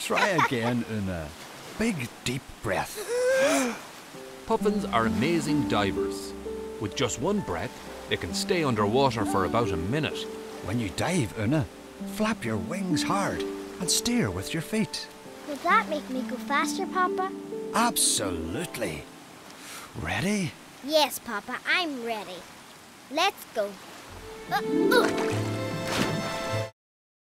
Try again in a big, deep breath. Puffins are amazing divers. With just one breath, they can stay underwater for about a minute. When you dive, Una, flap your wings hard and steer with your feet. Will that make me go faster, Papa? Absolutely. Ready? Yes, Papa, I'm ready. Let's go.